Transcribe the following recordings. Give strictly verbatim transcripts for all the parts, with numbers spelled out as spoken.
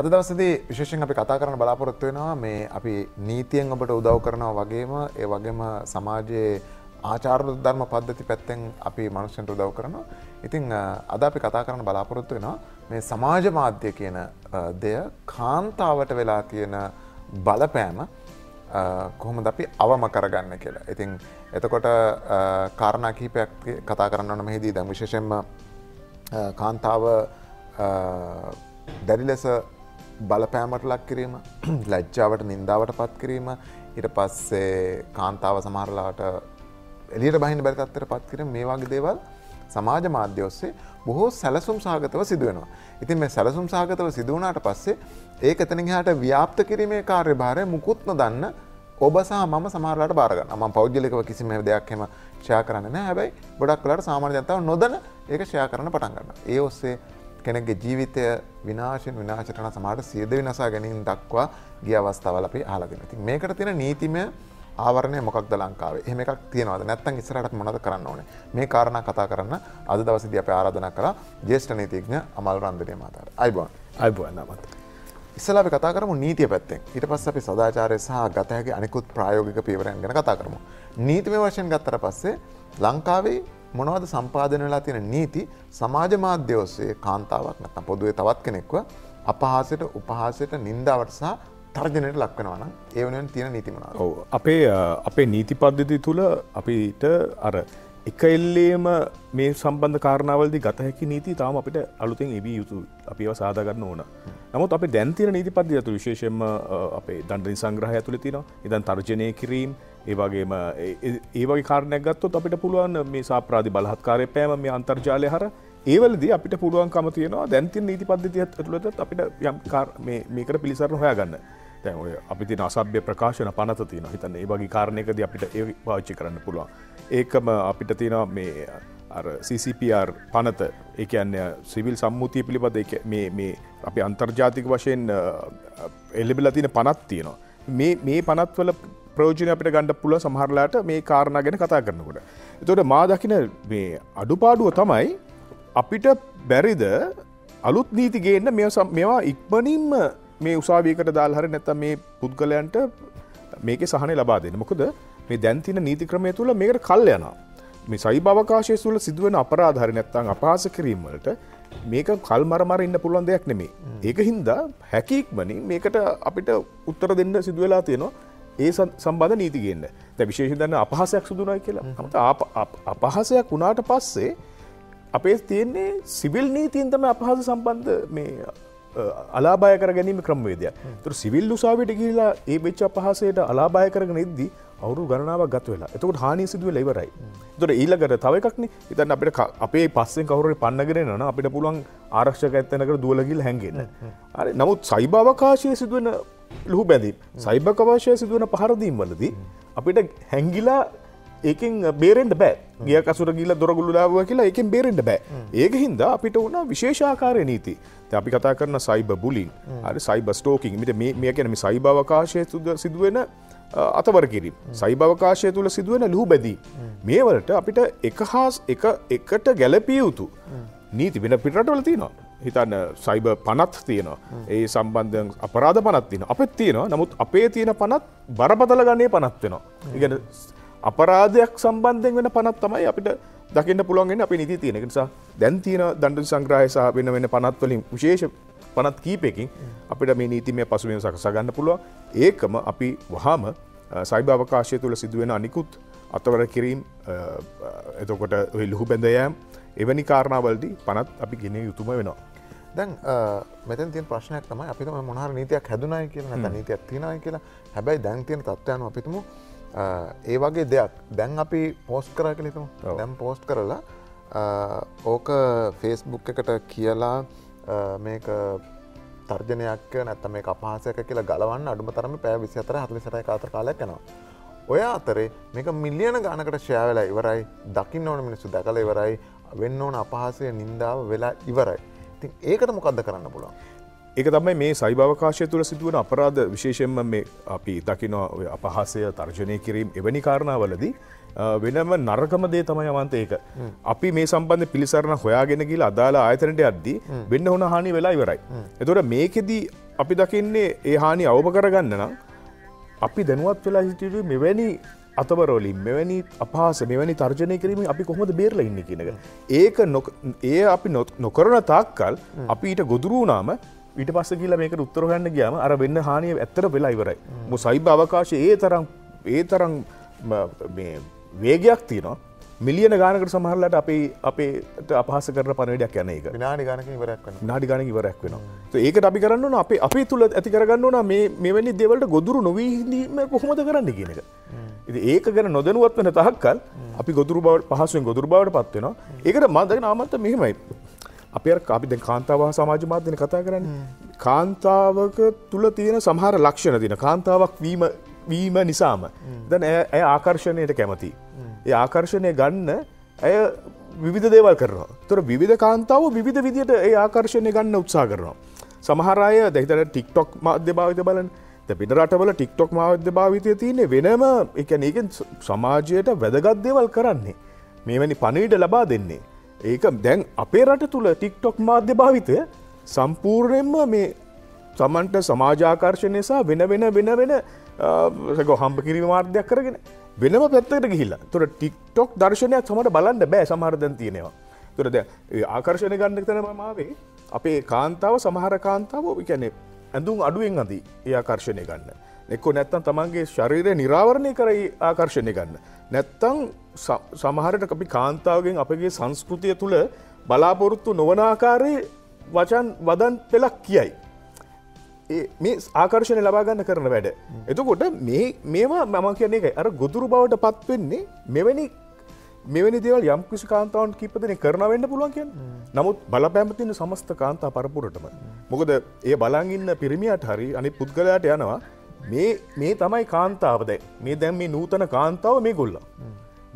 අද දවසේදී විශේෂයෙන් අපි කතා කරන්න බලාපොරොත්තු වෙනවා මේ අපි නීතියෙන් අපට උදව් කරනවා වගේම ඒ වගේම සමාජයේ ආචාර ධර්ම පද්ධති පැත්තෙන් අපි මිනිස්සුන්ට උදව් කරනවා. ඉතින් අද අපි කතා කරන්න බලාපොරොත්තු වෙනවා මේ සමාජ මාධ්‍ය කියන දෙය කාන්තාවට වෙලා තියෙන බලපෑම කොහොමද අපි අවම කරගන්න කියලා. ඉතින් එතකොට කාරණා කිහිපයක් කතා කරන්න ඕන මෙහිදී. දැන් විශේෂයෙන්ම කාන්තාව දැඩි ලෙස බලපෑමට ලක් කිරීම, ලැජ්ජාවට නින්දාවට පත් කිරීම, ඊට පස්සේ කාන්තාව සමහරලාට එළියට බහින්න බැරි තත්ත්වයට පත් කිරීම, මේ වගේ දේවල් සමාජ මාධ්‍ය ඔස්සේ බොහෝ සැලසුම් සහගතව සිදු වෙනවා. ඉතින් මේ සැලසුම් සහගතව සිදු වුණාට පස්සේ ඒක එතනින් එහාට ව්‍යාප්ත කිරීමේ කාර්යභාරය මුකුත් නොදන්න ඔබ සහ මම සමහරලාට බාර ගන්නවා. මම පෞද්ගලිකව කිසිම දෙයක් එහෙම ෂෙයා කරන්නේ නැහැ. හැබැයි ගොඩක් වෙලාවට සාමාන්‍ය ජනතාව නොදැන ඒක ෂෙයා කරන්න පටන් ගන්නවා. ඒ ඔස්සේ කෙනෙක්ගේ ජීවිතය විනාශෙන් විනාශයට යන සමහරට සියද විනාශා ගැනීම දක්වා ගිය අවස්ථාවල් අපි අහලා තියෙනවා. ඉතින් මේකට තියෙන නීතිමය ආවරණය මොකක්ද ලංකාවේ? එහෙම එකක් තියනවාද? නැත්නම් ඉස්සරහට මොනවද කරන්න ඕනේ? මේ කාරණා කතා කරන්න අද දවසේදී අපි ආරාධනා කළා ජ්‍යෙෂ්ඨ නීතිඥ අමල් රන්දනේ මහතාට. අයිබෝන්. අයිබෝන් නමත. ඉස්සලා අපි කතා කරමු නීතිය පැත්තෙන්. ඊට පස්සේ අපි සදාචාරය සහ ගත හැකි අනිකුත් ප්‍රායෝගික පියවරයන් ගැන කතා කරමු. නීතිමය වශයෙන් ගත්තට පස්සේ ලංකාවේ මොනවද සම්පාදනය වෙලා තියෙන නීති සමාජ මාධ්‍ය ඔස්සේ කාන්තාවක් නැත්නම් පොදුවේ තවත් කෙනෙක්ව අපහාසයට, උපහාසයට, නින්දාවට සහ තර්ජනයට ලක් වෙනවා නම් ඒ වෙනුවෙන් තියෙන නීති මොනවාද? ඔව් අපේ අපේ නීති පද්ධතිය තුල අපිට අර එක එල්ලේම මේ සම්බන්ධ කාරණාවල්දී ගත හැකි නීති තාම අපිට අලුතෙන් එවිය යුතුයි. අපි ඒවා සාදා ගන්න ඕන. නමුත් අපි දැන් තියෙන නීති පද්ධතිය තුල විශේෂයෙන්ම අපේ දඬ සංග්‍රහය ඇතුලේ තියෙනවා. ඉතින් තර්ජනය කිරීම ඒ වගේම ඒ වගේ කාරණයක් ගත්තොත් අපිට පුළුවන් මේ සාප්‍රාධි බලහත්කාරයේ පෑම මේ අන්තර්ජාලය හර ඒවලදී අපිට පුළුවන්කම තියෙනවා දැන් තියෙන නීති පද්ධතිය ඇතුළතත් අපිට යම් මේ මේකට පිළිසරණ හොයාගන්න. දැන් ඔය අපි තියෙන අසභ්‍ය ප්‍රකාශන පනත තියෙනවා. හිතන්න ඒ වගේ කාරණයකදී අපිට ඒක පාවිච්චි කරන්න පුළුවන්. ඒකම අපිට තියෙනවා මේ අර සී සී පී ආර් පනත. ඒ කියන්නේ සිවිල් සම්මුතිය පිළිබඳ ඒක මේ මේ අපි අන්තර්ජාතික වශයෙන් එළිබිලා තියෙන පනක් තියෙනවා. මේ මේ පනත්වල ප්‍රෝජන අපිට ගණ්ඩ පුල සමහරලාට මේ කාරණ ගැන කතා කරනකොට. එතොට මා දකින මේ අඩුපාඩුව තමයි අපිට බැරිද අලුත් නීතිගේන්න මේවා ඉක්මනින්ම මේ උසාවියකට දාල්හර නැත මේ පුද්ගලයන්ට මේක සහනය ලබා දෙන්න. මොකද මේ දැන්තින නීති ක්‍රමය තුළ මේකට කල් යනවා. මේ සයිභාවකාශය තුළ සිදුවන අපරාධහරි නැත්තං අපහාස කිරීමලට මේක කල් මරමර ඉන්න පුළුවන් දෙයක් නෙමේ. ඒක හින්දා හැකික්මනි මේකට අපිට උත්තර දෙන්න සිදුවෙලා තියෙනවා. ඒ සම්බන්ධ නීතිගේන්න දැ විශේෂ දන්න අපහසයක් සුදුනයි කියලා මට අපහසයක් වුණාට පස්සේ අපේ තියෙන්නේ සිවිල් නීතින්තම අපහස සම්බන්ධ මේ අලාබාය කර ගැනීම ක්‍රමවේදය තුර සිවිල් උසාවිට කියලා ඒ වෙච්ච අපහසයට අලාබාය කරගෙන එද්දී අවුරු ගණනාව ගත වෙලා එතකට හානී සිදුව ලෙවරයි දොට ඊලකට තවකක්න ඉතන් අපට අපේ පස්සෙන් කවුරට පන්නගෙනන අපිට පුළුවන් ආරක්ෂක ඇත්තනකට දුවලගිල් හැඟෙන අරි නමුත් සයිභාවකාශය සිදුවන ලොහු බැඳීම් සයිභකවාශය සිදුවන පහරදීම් වලදී අපිට හැංගිලා ඒකින් බේරෙන්ට බෑ ගිය කසුර ගිල දොරගුල්ලාව කියලා ඒකෙන් බේරෙන්ට බෑ. ඒක හින්දා අපිට වුණ විශේෂාකාරය නීති අපි කතා කරන සයිබ බුලින් හරි සයිබ ස්ටෝකින් මිට මේ ගැනම සයිභාවකාශය සිදුවෙන අතවර කිරීම සයිභාවකාශය තුළ සිදුවෙන ලොහු බැදී මේවලට අපිට එක හාස් එක එකට ගැලපිය යුතු නීති වෙන පිටරටවල තියෙනවා. හිතන්න සයිබ පනත් තියෙනවා ඒ සම්බන්ධ අපරාධ පනත් තියෙන අපත් තියෙනවා. නමුත් අපේ තියෙන පනත් බරපතල ගණයේ පනත් වෙනවා. ඉගෙන අපරාධයක් සම්බන්ධයෙන් වෙන පනත් තමයි අපිට දකින්න පුළුවන්ගෙන අපි නීති තියෙන. ඒ නිසා දැන් තියෙන දඬු සංග්‍රහය සහ වෙන වෙන පනත් වලින් විශේෂ පනත් කීපයකින් අපිට මේ නීතිමය පසුබිම සකසා ගන්න පුළුවන්. ඒකම අපි වහාම සයිබ අවකාශය තුළ සිදුවෙන අනිකුත් අතවර කිරීම එතකොට ඔය ලුහු බැඳ යෑම එවැනි කාරණාවලදී පනත් අපි ගෙන යුතුම වෙනවා. දැන් මෙතන තියෙන ප්‍රශ්නයක් තමයි අපිට මොනහර නීතියක් හැදුනායි කියලා නැත්නම් නීතියක් තියනයි කියලා. හැබැයි දැන් තියෙන තත්ත්වයන් අපිටම ඒ වගේ දෙයක් දැන් අපි පෝස්ට් කරා කියලා හිතමු. දැන් පෝස්ට් කරලා ඕක Facebook එකට කියලා මේක තර්ජනයක් නැත්නම් මේක අපහාසයක් කියලා ගලවන්න අඩුම තරමේ පැය විසිහතර හතලිස් අටයි අතර කාලයක් යනවා. ඔය අතරේ මේක මිලියන ගණනකට ෂෙයා වෙලා ඉවරයි. දකින්න ඕන මිනිස්සු දැකලා ඉවරයි. වෙන්න ඕන අපහාසය නින්දාව වෙලා ඉවරයි. ඒකට මොකක්ද කරන්න පුළුවන්? ඒක තමයි මේ සයිභාවකාශය තුළ සිදුවන අපරාධ විශේෂයෙන්ම මේ අපි දකින අපහාසය තර්ජනය කිරීම එවැනි කාරණාවලදී වෙනම නරකම දේ තමයි අවන්ත ඒක. අපි මේ සම්බන්ධ පිළිසරණ හොයාගෙන ගිහලා අදාළ ආයතනයට යද්දී වෙන්න හොන හානි වෙලා ඉවරයි. එතකොට මේකෙදී අපි දකින්නේ ඒ හානි අවම කරගන්න නම් අපි දැනුවත් වෙලා සිටියුවේ මෙවැනි අතවරවලින් මෙවැනි අපහාස මෙවැනි තර්ජනය කිරීමෙන් අපි කොහොමද බේරලා ඉන්නේ කියන එක. ඒක ඒ අපි නොකරන තාක්කල් අපි ඊට ගොදුරු වුණාම ඊට පස්සේ කියලා මේකට උත්තර හොයන්න ගියාම අර වෙන්න හානිය ඇත්තට වෙලා ඉවරයි. මොකද සයිබර් අවකාශයේ ඒ තරම් ඒ තරම් මේ වේගයක් තියෙනවා. මිලියන ගානකට සමහරලාට අපේ අපේට අපහාස කරන පණිවිඩයක් යන එක. විනාඩි ගානකින් ඉවරයක් වෙනවා. විනාඩි ගානකින් ඉවරයක් වෙනවා. ඒත් ඒකට අපි කරන්න ඕන අපේ අපේ තුල ඇති කරගන්න ඕන මේ මෙවැනි දේවල්ට ගොදුරු නොවී ඉඳීම කොහොමද කරන්නේ කියන එක. ඉතින් ඒක ගැන නොදැනුවත් වෙන තාක්කල් අපි ගොදුරු බවට පහසුවෙන් ගොදුරු බවට පත් වෙනවා. ඒකට මම දැන් ආමන්ත මෙහෙමයි. අපි අර අපි දැන් කාන්තාව හා සමාජ මාධ්‍යනේ කතා කරන්නේ. කාන්තාවක තුල තියෙන සමහර ලක්ෂණ දින කාන්තාවක් වීම වීම නිසාම දැන් ඇය ආකර්ෂණයට කැමතියි. ඒ ආකර්ෂණය ගන්න ඇය විවිධ දේවල් කරනවා. ඒතර විවිධ කාන්තාවෝ විවිධ විදියට ඒ ආකර්ෂණය ගන්න උත්සාහ කරනවා. සමහර අය දැන් හිතන්න TikTok මාධ්‍ය භාවිත බලන්න පිට රටවල ටික්ටොක් මාධ්‍ය භාවිතය තියන්නේ වෙනම ඒ කියන්නේ ඒකෙන් සමාජයට වැදගත් දේවල් කරන්නේ මේවැනි පණිවිඩ ලබා දෙන්නේ ඒක දැන් අපේ රට තුල ටික්ටොක් මාධ්‍ය භාවිතය සම්පූර්ණයෙන්ම මේ සමන්ට සමාජ ආකර්ෂණය සහ වෙන වෙන වෙන වෙන ඒක හම්බ කිරීම මාර්ගයක් කරගෙන වෙනම පැත්තකට ගිහිල්ලා. ඒතොර ටික්ටොක් දර්ශනයක් සමහර බලන්න බෑ සමහර දැන් තියෙනවා. ඒතොර දැන් ආකර්ෂණය ගන්න තැන මම ආවේ අපේ කාන්තාව සමහර කාන්තාවෝ ඒ කියන්නේ ඇඳුම් අඩුවෙන් අඳී ඒ ආකර්ෂණය ගන්න. එක්කෝ නැත්තම් තමන්ගේ ශරීරය නිරාවරණය කර ඒ ආකර්ෂණය ගන්න. නැත්තම් සමහරට අපි කාන්තාවගෙන් අපගේ සංස්කෘතිය තුළ බලාපොරොත්තු නොවන ආකාරයේ වචන් වදන් පෙළක් කියයි. ඒ මේ ආකර්ෂණය ලබා ගන්න කරන වැඩ. එතකොට මේ මේවා මම කියන්නේ ඒකයි. අර ගොදුරු බවටපත් වෙන්නේ මෙවැනි මෙවැනි දේවල් යම් කිසි කාන්තාවන් කීප දෙනෙක් කරනවා වෙන්න පුළුවන් කියන්නේ. නමුත් බලපෑම තියෙන සමස්ත කාන්තා පරපුරටම. මොකද ඒ බලන් ඉන්න පිරිමියාට හරි අනිත් පුද්ගලයාට යනවා මේ මේ තමයි කාන්තාව දැන්. මේ දැන් මේ නූතන කාන්තාව මේගොල්ලෝ.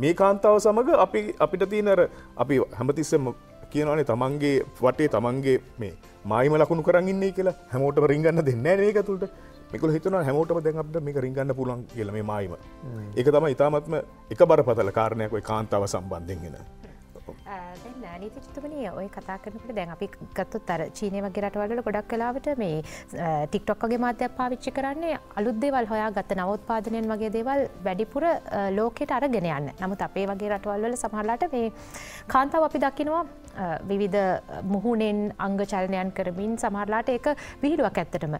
මේ කාන්තාව සමග අපි අපිට තියෙන අර අපි හැමතිස්සෙම කියනවානේ තමන්ගේ වටේ තමන්ගේ මේ මායිම ලකුණු කරන් ඉන්නේ කියලා. හැමෝටම රින් ගන්න දෙන්නේ නැහැ මේක තුලට. මේකල හිතනවා හැමෝටම දැන් අපිට මේක රින් ගන්න පුළුවන් කියලා මේ මායිම. ඒක තමයි ඊටාත්ම එක බරපතල කාරණයක් ওই කාන්තාව සම්බන්ධයෙන් එන. දැන් නීතිචිතුමනේ ওই කතා කරනකොට දැන් අපි ගත්තොත් අර චීනයේ වගේ රටවල් වල ගොඩක් කාලවට මේ TikTok වගේ මාධ්‍යයක් පාවිච්චි කරන්නේ අලුත් දේවල් හොයාගත්ත නවෝත්පාදනයන් වගේ දේවල් වැඩිපුර ලෝකයට අරගෙන යන්න. නමුත් අපේ වගේ රටවල් වල සමහරලාට මේ කාන්තාව අපි දකිනවා විවිධ මුහුණෙන් අංග චලනයන් කරමින් සමහරලාට ඒක විහිළුවක් ඇත්තටම.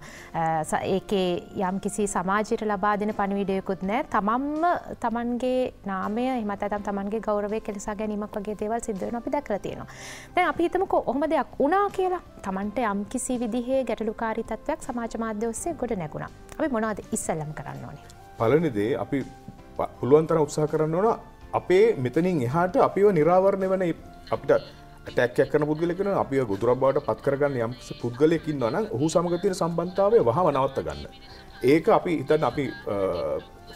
ඒකේ යම් කිසි සමාජයට ලබා දෙන පණිවිඩයකුත් නැහැ. තමන්ම තමන්ගේ නාමය එහෙමත් නැත්නම් තමන්ගේ ගෞරවය කෙලසා ගැනීමක් වගේ දේවල් සිද්ධ වෙනවා අපි දැකලා තියෙනවා. දැන් අපි හිතමුකෝ ඔහොම දෙයක් වුණා කියලා. තමන්ට යම් කිසි විදිහේ ගැටලුකාරී තත්වයක් සමාජ මාධ්‍ය ඔස්සේ ගොඩ නැගුණා. අපි මොනවද ඉස්සෙල්ලම කරන්න ඕනේ? පළවෙනි දේ අපි පුළුවන් තරම් උත්සාහ කරන්න ඕන අපේ මෙතනින් එහාට අපිව නිරාවරණය වෙන අපිට ටැක් කරන පුද්ගලෙක් වෙනවා අපි ගොදුරක් බවට පත් කරගන්න යම් පුද්ගලයෙක් ඉන්නවා නම් ඔහු සමග තියෙන සම්බන්ධතාවය වහව නවත්ත ගන්න. ඒක අපි හිතන්න අපි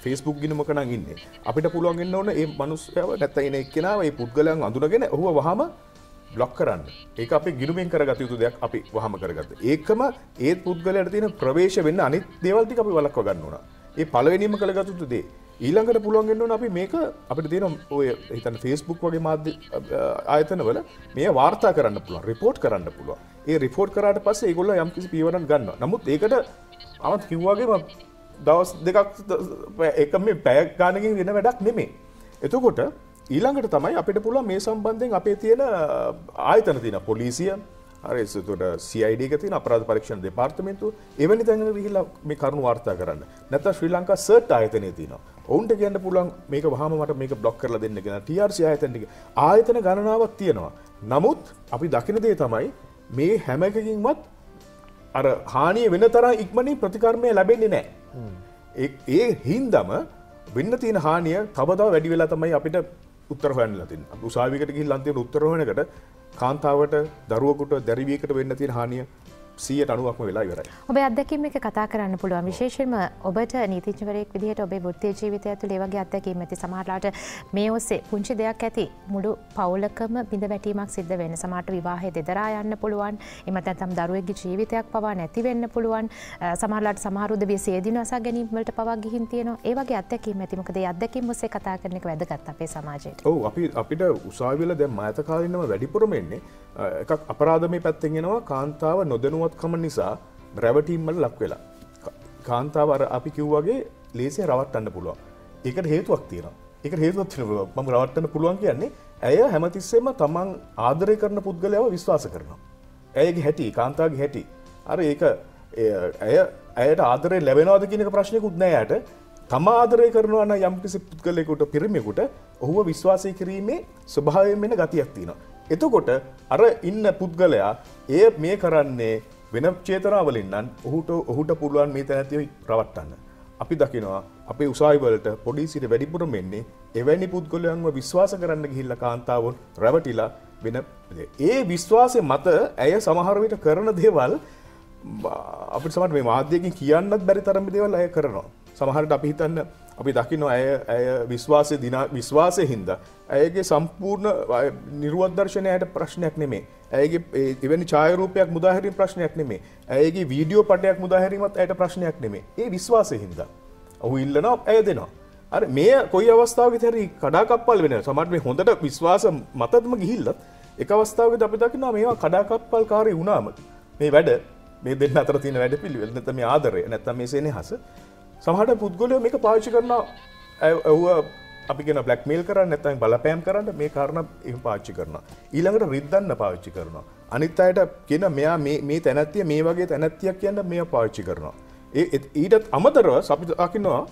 Facebook ගිණුමක නම් ඉන්නේ. අපිට පුළුවන් වෙන්න ඕන මේ මිනිස්යාව නැත්නම් එන එක්කෙනා මේ පුද්ගලයන් අඳුනගෙන ඔහුව වහම බ්ලොක් කරන්න. ඒක අපි ගිණුමෙන් කරගත යුතු දෙයක් අපි වහම කරගත්තා. ඒකම ඒ පුද්ගලයාට තියෙන ප්‍රවේශ වෙන්න අනිත් දේවල් ටික අපි වළක්වා ගන්න ඕන. ඒ පළවෙනිම කළගත යුතු දේ ඊළඟට පුළුවන් වෙන්න ඕන අපි මේක අපිට තියෙන ඔය හිතන්න Facebook වගේ මාධ්‍ය ආයතනවල මේ වාර්තා කරන්න පුළුවන් report කරන්න පුළුවන්. ඒ report කරාට පස්සේ ඒගොල්ලෝ යම් කිසි පීවරණක් ගන්නවා. නමුත් ඒකට අවුත් කිව්වාගේම දවස් දෙකක් එක මේ පැය ගානකින් වෙන වැඩක් නෙමෙයි. එතකොට ඊළඟට තමයි අපිට පුළුවන් මේ සම්බන්ධයෙන් අපේ තියෙන ආයතන තියෙන පොලිසිය හරි එතකොට C I D එක තියෙන අපරාධ පරීක්ෂණ දෙපාර්තමේන්තුව එවැනි තැන්වල ගිහිල්ලා මේ කරුණු වාර්තා කරන්න. නැත්නම් ශ්‍රී ලංකා සර්ට් ආයතනය තියෙනවා. ඔවුන්ට කියන්න පුළුවන් මේක වහාම මට මේක බ්ලොක් කරලා දෙන්න කියලා. T R C ආයතන ටික ආයතන ගණනාවක් තියෙනවා. නමුත් අපි දකින දේ තමයි මේ හැම එකකින්වත් අර හානිය වෙන තරම් ඉක්මනින් ප්‍රතිකර්මය ලැබෙන්නේ නැහැ. ඒ ඒ හින්දාම වෙන්න තියෙන හානිය තව තව වැඩි වෙලා තමයි අපිට උත්තර හොයන්නලා තියෙන්නේ. අපි උසාවියකට ගිහිල්ලා අන්තිමට උත්තර හොයනකට කාන්තාවට දරුවෙකුට දැරිවියකට වෙන්න තියෙන හානිය සියයට අනූවක්ම වෙලා ඉවරයි. ඔබේ අත්දැකීම් එක කතා කරන්න පුළුවන්. විශේෂයෙන්ම ඔබට නීතිඥවරයෙක් විදිහට ඔබේ වෘත්තීය ජීවිතය ඇතුළේ ඒ වගේ අත්දැකීම් ඇති සමහරලාට මේ ඔස්සේ පුංචි දෙයක් ඇති මුළු පවුලකම බිඳ වැටීමක් සිද්ධ වෙන. සමහරට විවාහය දෙදරා යන්න පුළුවන්. එමත් නැත්නම් දරුවෙක්ගේ ජීවිතයක් පවා නැති වෙන්න පුළුවන්. සමහරලාට සමහරුද බිය සේදිනවසා ගැනීම වලට පවා ගිහින් තියෙනවා. ඒ වගේ අත්දැකීම් ඇති. මොකද ඒ අත්දැකීම් ඔස්සේ කතා කරන එක වැදගත් අපේ සමාජයට. ඔව් අපි අපිට උසාවිය වල දැන් මෑත කාලිනම වැඩිපුරම එන්නේ එකක් අපරාධමය පැත්තෙන් එනවා කාන්තාව නොදැනුවත්කම නිසා රැවටීම් වල ලක් වෙලා කාන්තාව අර අපි කිව්වා වගේ ලේසියෙන් රවට්ටන්න පුළුවන්. ඒකට හේතුවක් තියෙනවා. ඒකට හේතුවක් තියෙනවා. මම රවට්ටන්න පුළුවන් කියන්නේ ඇය හැමතිස්සෙම තමන් ආදරය කරන පුද්ගලයාව විශ්වාස කරනවා. ඇයගේ හැටි, කාන්තාවගේ හැටි. අර ඒක ඇය ඇයට ආදරය ලැබෙනවද කියන එක ප්‍රශ්නයකුත් නෑ ඇයට. තමා ආදරය කරනවා නම් යම් කිසි පුද්ගලයෙකුට පිරිමියෙකුට ඔහුව විශ්වාසය කිරීමේ ස්වභාවයෙන් වෙන ගතියක් තියෙනවා. එතකොට අර ඉන්න පුද්ගලයා එය මේ කරන්නේ වෙන චේතනාවලින් නම් ඔහුට ඔහුට පුළුවන් මේ තැනදී රවට්ටන්න. අපි දකිනවා අපේ උසාවි වලට පොඩි සිට වැඩිපුරම එන්නේ එවැනි පුද්ගලයන්ව විශ්වාස කරන්න ගිහිල්ලා කාන්තාවුන් රැවටිලා වෙන ඒ විශ්වාසයේ මත ඇය සමහර විට කරන දේවල් අපිට සමහර මේ මාධ්‍යයෙන් කියන්නත් බැරි තරම් දේවල් ඇය කරනවා. සමහර විට අපි හිතන්න අපි දකිනවා ඇය ඇය විශ්වාසයේ දින විශ්වාසයේ හින්දා ඇයගේ සම්පූර්ණ නිර්වෘත් දර්ශනයට ප්‍රශ්නයක් නෙමෙයි. ඇයගේ එවැනි ඡායාරූපයක් මුදා හැරීම ප්‍රශ්නයක් නෙමෙයි. ඇයගේ වීඩියෝ පටයක් මුදා හැරීමත් ඇයට ප්‍රශ්නයක් නෙමෙයි. ඒ විශ්වාසයේ හින්දා. ඔහු ඉල්ලනවා ඇය දෙනවා. අර මේ කොයි අවස්ථාවකදී හරි කඩාකප්පල් වෙනවා. සමහර මේ හොඳට විශ්වාස මතදම ගිහිල්ලත් එක අවස්ථාවකදී අපි දකිනවා මේවා කඩාකප්පල්කාරී වුණාම මේ වැඩ මේ දෙන්න අතර තියෙන වැඩ පිළිවෙල නැත්නම් මේ ආදරය නැත්නම් මේ සෙනෙහස සමහර පුද්ගලයෝ මේක පාවිච්චි කරනවා. ඔහුව අපි කියන බ්ලැක්මේල් කරන්න නැත්නම් බලපෑම් කරන්න මේ කාරණා එහෙම පාවිච්චි කරනවා. ඊළඟට රිද්දන්න පාවිච්චි කරනවා. අනිත් අයට කියන මෙයා මේ මේ තැනැත්තිය මේ වගේ තැනැත්තියක් කියන්න මේවා පාවිච්චි කරනවා. ඒ ඊටත් අමතරව අපි දකිනවා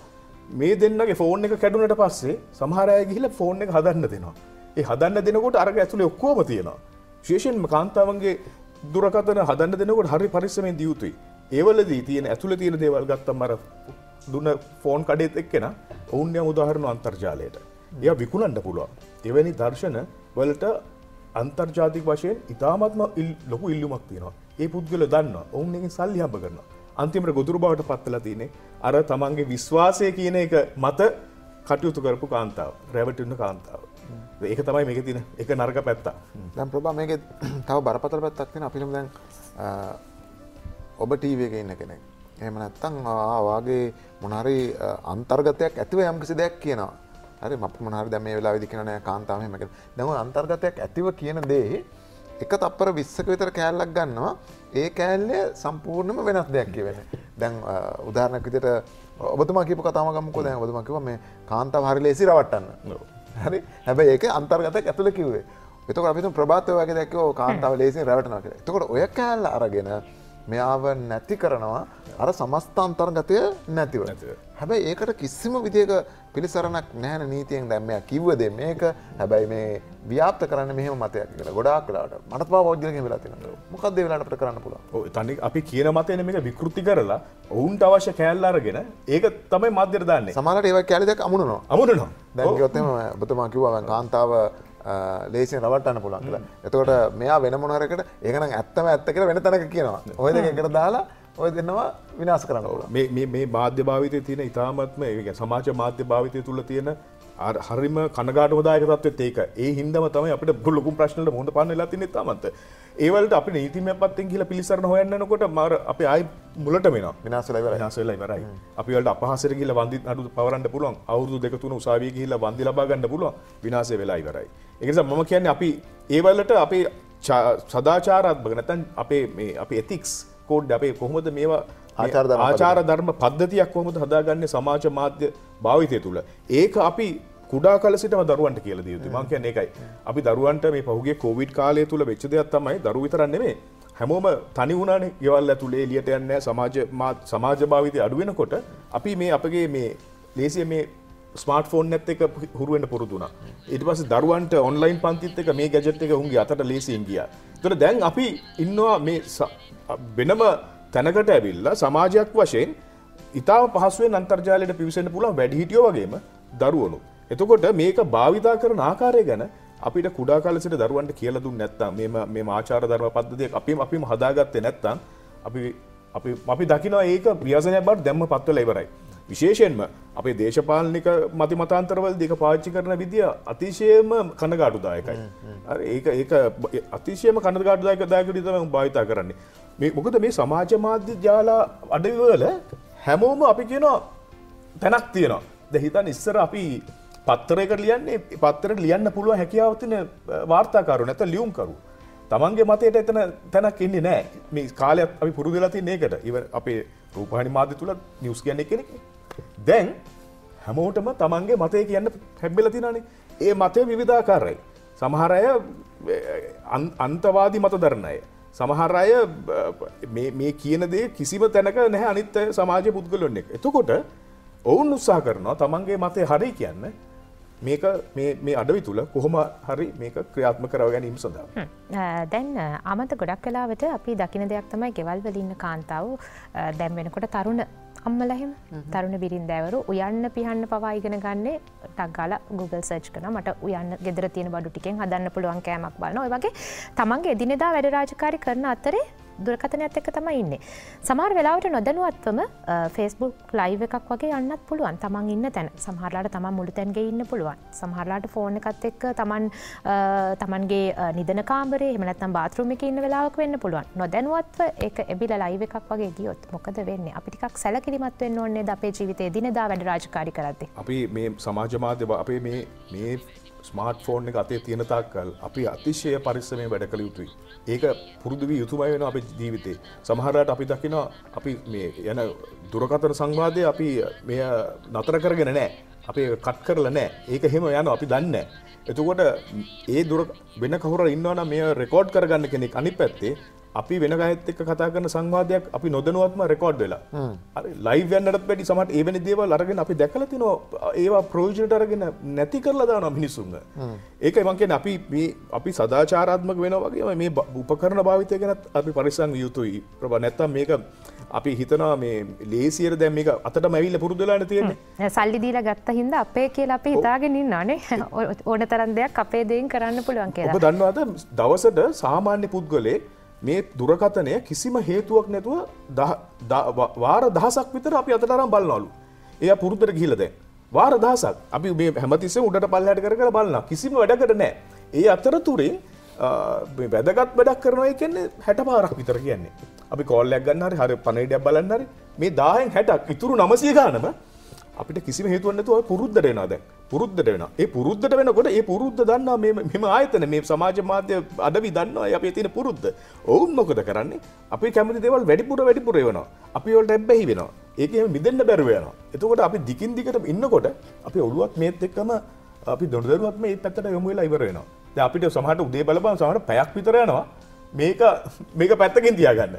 මේ දෙන්නගේ ෆෝන් එක කැඩුනට පස්සේ සමහර අය ගිහිල්ලා ෆෝන් එක හදන්න දෙනවා. ඒ හදන්න දෙනකොට අරක ඇතුලේ ඔක්කොම තියෙනවා. විශේෂයෙන්ම කාන්තාවන්ගේ දුරකථන හදන්න දෙනකොට හරි පරිස්සමෙන් දිය යුතුයි. ඒවලදී තියෙන ඇතුලේ තියෙන දේවල් ගත්තම අර දුන්න ෆෝන් කඩේත් එක්කෙන ඔවුන් යම් උදාහරණ අන්තර්ජාලයට. එයා විකුණන්න පුළුවන්. එවැනි දර්ශන වලට අන්තර්ජාතික වශයෙන් ඉතාමත්ම ලොකු ඉල්ලුමක් තියෙනවා. ඒ පුද්ගලයා දන්නවා. ඔවුන් එකෙන් සල්ලි හම්බ කරනවා. අන්තිමට ගොදුරු බවට පත්ලා තියෙන්නේ අර තමන්ගේ විශ්වාසය කියන එක මත කටයුතු කරපු කාන්තාව, රැවටුණු කාන්තාව. ඒක තමයි මේකේ තියෙන එක නරක පැත්ත. දැන් ප්‍රභා මේකේ තව බරපතල පැත්තක් තියෙනවා. අපිනම් දැන් ඔබ ටීවී එකේ ඉන්න කෙනෙක්. එහෙම නැත්තම් ආවාගේ මොනහරි අන්තර්ගතයක් ඇතිව යම් කිසි දෙයක් කියනවා. හරි අපි මොනහරි දැන් මේ වෙලාවේදී කියනවා නෑ කාන්තාව එහෙම කියලා. දැන් ඔය අන්තර්ගතයක් ඇතිව කියන දේ එක තප්පර විස්සක විතර කෑල්ලක් ගන්නවා. ඒ කෑල්ලේ සම්පූර්ණම වෙනස් දෙයක් කියවෙනවා. දැන් උදාහරණයක් විදිහට ඔබතුමා කියපු කතාවම ගමුකෝ. දැන් ඔබතුමා කිව්වා මේ කාන්තාව හරි ලේසි රවට්ටන්න. හරි. හැබැයි ඒක අන්තර්ගතයක් ඇතුළේ කිව්වේ. එතකොට අපි තුන් ප්‍රභාත් ඔය වගේ දැක්ක ඔය කාන්තාව ලේසියෙන් රවට්ටනවා කියලා. එතකොට ඔය කෑල්ල අරගෙන මෙයාව නැති කරනවා අර සමස්ත අන්තර්ගතය නැතිව. හැබැයි ඒකට කිසිම විදියක පිළිසරණක් නැහැ නීතියෙන්. දැන් මෙයා කිව්වද මේක හැබැයි මේ ව්‍යාප්ත කරන්න මෙහෙම මතයක් කියලා. ගොඩාක් වෙලාවට මට තව වෝජ්ජලකින් වෙලා තියෙනවා. මොකක්ද ඒ වෙලාවට අපිට කරන්න පුළුවන්? ඔව් තනි අපි කියන මතයනේ මේක විකෘති කරලා ඔවුන්ට අවශ්‍ය කෑල්ල අරගෙන ඒක තමයි මාධ්‍යයට දාන්නේ. සමහරවිට ඒවා කෑලි දෙයක් අමුණනවා. අමුණනවා. දැන් කිව්වොත් එහෙම ඔබතුමා කිව්වා කාන්තාව ලේසියෙන් රවට්ටන්න පුළුවන් කියලා. එතකොට මෙයා වෙන මොනරකට ඒක නම් ඇත්තම ඇත්ත කියලා වෙන තැනක කියනවා. ඔය දෙක එකට දාලා ඔය දෙන්නවා විනාශ කරන්න පුළුවන්. මේ මේ මේ මාධ්‍ය භාවිතයේ තියෙන ඉතාමත්ම ඒ කියන්නේ සමාජ මාධ්‍ය භාවිතය තුල තියෙන හරිම කනගාටුදායක තත්ත්වෙත් ඒක. ඒ හින්දාම තමයි අපිට ලොකු ප්‍රශ්න වලට මුහුණ පාන්න වෙලා තින්නේ තාමත්. ඒ වලට අපි නීතිමය පැත්තෙන් ගිහලා පිළිසරණ හොයන්න යනකොට මාර අපි ආයි මුලටම එනවා. විනාශ වෙලා ඉවරයි. විනාශ වෙලා ඉවරයි. අපි වලට අපහාසයට ගිහලා වන්දි නඩු පවරන්න පුළුවන්. අවුරුදු දෙක තුන උසාවියේ ගිහලා වන්දි ලබා ගන්න පුළුවන්. විනාශය වෙලා ඉවරයි. ඒක නිසා මම කියන්නේ අපි ඒ වලට අපේ සදාචාරාත්මක නැත්නම් අපේ මේ අපේ ethics කෝඩ් අපේ කොහොමද මේවා ආචාර ධර්ම පද්ධතියක් කොහොමද හදාගන්නේ සමාජ මාධ්‍ය භාවිතය තුළ. ඒක අපි කුඩා කාල සිටම දරුවන්ට කියලා දිය යුතුයි. මම කියන්නේ ඒකයි. අපි දරුවන්ට මේ පහුගිය කොවිඩ් කාලය තුළ වෙච්ච දෙයක් තමයි දරුවෝ විතරක් නෙමෙයි හැමෝම තනි වුණානේ. ගෙවල් ඇතුලේ එළියට යන්නේ නැහැ. සමාජ සමාජ භාවිතය අඩු වෙනකොට අපි මේ අපගේ මේ ලේසිය මේ ස්මාර්ට්ෆෝන් එකත් එක්ක හුරු වෙන්න පුරුදු වුණා. ඊට පස්සේ දරුවන්ට ඔන්ලයින් පන්තිත් එක මේ ගැජට් එක උන්ගේ අතට ලේසියෙන් ගියා. ඒතර දැන් අපි ඉන්නවා මේ වෙනම තැනකට ඇවිල්ලා සමාජයක් වශයෙන් ඉතාම පහසුවෙන් අන්තර්ජාලයට පිවිසෙන්න පුළුවන් වැඩිහිටියෝ වගේම දරුවනුත්. එතකොට මේක භාවිතා කරන ආකාරය ගැන අපිට කුඩා කාලේ සිට දරුවන්ට කියලා දුන්නේ නැත්නම් මේ මේ ආචාර ධර්ම පද්ධතියක් අපිම අපිම හදාගත්තේ නැත්නම් අපි අපි අපි දකිනවා ඒක ප්‍රියසනයක් බවට දැම්ම පත්වලා ඉවරයි. විශේෂයෙන්ම අපේ දේශපාලනික මති මතාන්තරවලදී ඒක පාවිච්චි කරන විදිය අතිශයම කනගාටුදායකයි. හරි ඒක ඒක අතිශයම කනගාටුදායක දායකදී තමයි මම භාවිතා කරන්නේ. මේ මොකද මේ සමාජ මාධ්‍ය ජාලා අඩවිවල හැමෝම අපි කියනවා තැනක් තියෙනවා. දැන් හිතන්න ඉස්සර අපි පත්‍රයකට ලියන්නේ පත්‍රයට ලියන්න පුළුවන් හැකියාව තියෙන වාර්තාකරු නැත්නම් ලියුම්කරු. තමන්ගේ මතයට එතන තැනක් ඉන්නේ නැහැ. මේ කාලයක් අපි පුරුදු වෙලා තියෙන එකට. ඉතින් අපේ රූපවාහිනී මාධ්‍ය තුල නිවුස් කියන්නේ කෙනෙක්. දැන් හැමෝටම තමන්ගේ මතය කියන්න හැබ්බෙලා තියෙනවානේ. ඒ මතය විවිධාකාරයි. සමහර අය අන්තවාදී මත දරන අය. සමහර අය මේ මේ කියන දේ කිසිම තැනක නැහැ අනිත් සමාජයේ පුද්ගලයන් එක්ක. එතකොට ඔවුන් උත්සාහ කරනවා තමන්ගේ මතය හරි කියන්න. මේක මේ මේ අඩවි තුල කොහොම හරි මේක ක්‍රියාත්මක කරව ගැනීම සඳහා. දැන් අමත ගොඩක් වෙලාවට අපි දකින්න දෙයක් තමයි ගෙවල් වල ඉන්න කාන්තාවෝ දැන් වෙනකොට තරුණ අම්මලා එහෙම තරුණ බිරින්දෑවරු උයන්න පිහන්න පවා ඉගෙන ගන්නේ ටක් ගාලා Google search කරනවා මට උයන්න ගෙදර තියෙන බඩු ටිකෙන් හදන්න පුළුවන් කෑමක් බලනවා. ඒ වගේ තමන්ගේ එදිනෙදා වැඩ රාජකාරී කරන අතරේ දුරකථනයත් එක්ක තමයි ඉන්නේ. සමහර වෙලාවට නොදැනුවත්වම Facebook live එකක් වගේ යන්නත් පුළුවන්. තමන් ඉන්න තැන. සමහරලාට තමන් මුළු තැන්ගේ ඉන්න පුළුවන්. සමහරලාට ෆෝන් එකත් එක්ක තමන් තමන්ගේ නිදන කාමරේ එහෙම නැත්නම් බාත්රූම් එකේ ඉන්න වෙලාවක වෙන්න පුළුවන්. නොදැනුවත්ව ඒක එබිලා live එකක් වගේ ගියොත් මොකද වෙන්නේ? අපි ටිකක් සැලකිලිමත් වෙන්න ඕනේ ද අපේ ජීවිතේ දිනදා වැඩ රාජකාරී කරද්දී. අපි මේ සමාජ මාධ්‍ය අපේ මේ මේ ස්මාර්ට්ෆෝන් එක අතේ තියෙන තාක්කල් අපි අතිශය පරිස්සමෙන් වැඩ කළ යුතුයි. ඒක පුරුදු වී යුතුමයි වෙනවා අපේ ජීවිතේ. සමහර වෙලාවට අපි දකිනවා අපි මේ යන දුරකථන සංවාදයේ අපි මෙය නතර කරගෙන නැහැ. අපි ඒක කට් කරලා නැහැ. ඒක හැම යනවා අපි දන්නේ නැහැ. එතකොට ඒ දුර වෙන කවුරුහරි ඉන්නවා නම් මෙය රෙකෝඩ් කරගන්න කෙනෙක් අනිත් පැත්තේ අපි වෙන ගායත් එක්ක කතා කරන සංවාදයක් අපි නොදැනුවත්ම රෙකෝඩ් වෙලා. අර ලයිව් යන්නටත් වැඩි සමහර ඒ වෙන දේවල් අරගෙන අපි දැකලා තිනවා ඒවා ප්‍රොවිෂනට අරගෙන නැති කරලා දානවා මිනිසුන්ව. ඒකයි මම කියන්නේ අපි මේ අපි සදාචාරාත්මක වෙනවා වගේම මේ උපකරණ භාවිතය ගැනත් අපි පරිස්සම් විය යුතුයි. ප්‍රබ නැත්තම් මේක අපි හිතනවා මේ ලේසියට දැන් මේක අතටම ඇවිල්ලා පුරුදු වෙලා තියෙන්නේ. සල්ලි දීලා ගත්ත හින්දා අපේ කියලා අපි හිතාගෙන ඉන්නානේ. ඕන තරම් දෙයක් අපේ දෙයින් කරන්න පුළුවන් කියලා. ඔබ දන්නවද දවසට සාමාන්‍ය පුද්ගලයේ මේ දුරකථනය කිසිම හේතුවක් නැතුව වාර දහසක් විතර අපි අතට අරන් බලනවලු. එයා පුරුද්දට ගිහිල්ලා දැන් වාර දහසක් අපි මේ හැමතිස්සෙම උඩට පල්ලෙහාට කර කර බලනවා. කිසිම වැඩකට නැහැ. ඒ අතරතුරින් මේ වැදගත් වැඩක් කරනවා කියන්නේ හැට පාරක් විතර කියන්නේ. අපි කෝල් එකක් ගන්න හරි හරි පණවිඩයක් බලන්න හරි මේ දහයෙන් හැටක් ඉතුරු නවසිය ගානම අපිට කිසිම හේතුවක් නැතුව අපි පුරුද්දට වෙනවා දැන්. පුරුද්දට වෙනවා. ඒ පුරුද්දට වෙනකොට ඒ පුරුද්ද දන්නා මේ මෙම ආයතන මේ සමාජ මාධ්‍ය අඩවි දන්නවා ඒ අපේ තියෙන පුරුද්ද. ඔවුන් මොකද කරන්නේ? අපි කැමති දේවල් වැඩිපුර වැඩිපුර එවනවා. අපි වලට ඇබ්බැහි වෙනවා. ඒකෙම මිදෙන්න බැරුව යනවා. එතකොට අපි දිගින් දිගට ඉන්නකොට අපි ඔළුවත් මේත් එක්කම අපි දොඩදරුවත් මේ පැත්තට යොමු වෙලා ඉවර වෙනවා. දැන් අපිට සමහරට උදේ බලපන් සමහරට පැයක් විතර යනවා. මේක මේක පැත්තකින් තියාගන්න.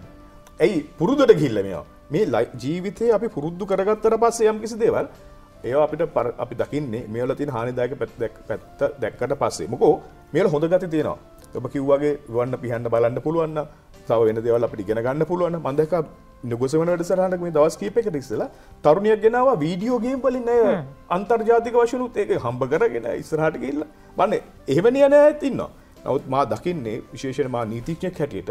ඇයි පුරුද්දට ගිහිල්ලා මේවා? මේ ජීවිතේ අපි පුරුද්දු කරගත්තට පස්සේ යම් කිසි දේවල් ඒවා අපිට අපි දකින්නේ මේ වල තියෙන හානිදායක පැත්ත දැක්කට පස්සේ. මොකෝ මේ වල හොඳ ගති තියෙනවා. ඔබ කිව්වාගේ වන්න පිහන්න බලන්න පුළුවන් නම් තව වෙන දේවල් අපිට ඉගෙන ගන්න පුළුවන්. මම දැක්කා නුගසවන වැඩසටහනක මේ දවස් කීපයකට ඉස්සෙල්ලා තරුණියක් ගෙනාවා වීඩියෝ ගේම් වලින් අය අන්තර්ජාතික වශයෙන් උත් ඒක හම්බ කරගෙන ඉස්සරහට ගිහිල්ලා. බලන්න එහෙම නියන ඇයත් ඉන්නවා. නමුත් මා දකින්නේ විශේෂයෙන්ම මා නීතිඥයෙක් හැටියට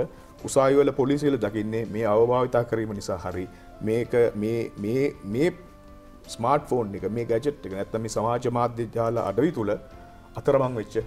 උසාවිවල පොලිසියල දකින්නේ මේ අවභාවිතා කිරීම නිසා හරි මේක මේ මේ මේ ස්මාර්ට්ෆෝන් එක මේ ගැජට් එක නැත්නම් මේ සමාජ මාධ්‍ය ජාල අඩවි තුල අතරමං වෙච්ච